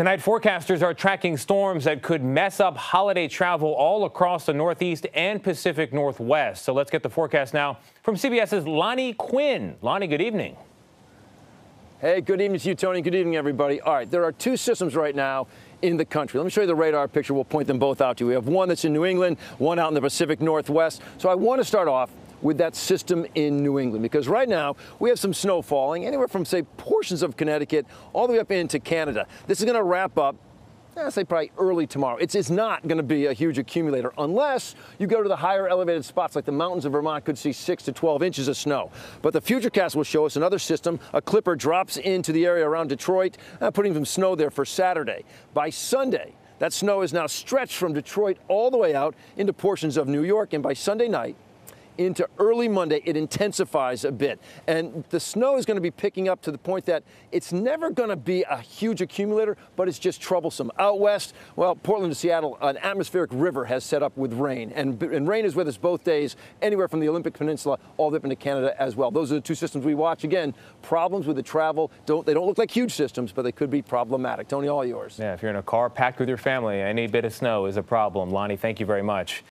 Tonight, forecasters are tracking storms that could mess up holiday travel all across the Northeast and Pacific Northwest. So let's get the forecast now from CBS's Lonnie Quinn. Lonnie, good evening. Hey, good evening to you, Tony. Good evening, everybody. All right, there are two systems right now in the country. Let me show you the radar picture. We'll point them both out to you. We have one that's in New England, one out in the Pacific Northwest. So I want to start off with that system in New England, because right now we have some snow falling anywhere from, say, portions of Connecticut all the way up into Canada. This is going to wrap up, I'd say, probably early tomorrow. It's not going to be a huge accumulator unless you go to the higher elevated spots, like the mountains of Vermont could see 6 to 12 inches of snow. But the Futurecast will show us another system. A clipper drops into the area around Detroit, putting some snow there for Saturday. By Sunday, that snow is now stretched from Detroit all the way out into portions of New York, and by Sunday night into early Monday, it intensifies a bit. And the snow is going to be picking up to the point that it's never going to be a huge accumulator, but it's just troublesome. Out west, well, Portland to Seattle, an atmospheric river has set up with rain. And rain is with us both days, anywhere from the Olympic Peninsula all the way up into Canada as well. Those are the two systems we watch. Again, problems with the travel. They don't look like huge systems, but they could be problematic. Tony, all yours. Yeah, if you're in a car packed with your family, any bit of snow is a problem. Lonnie, thank you very much.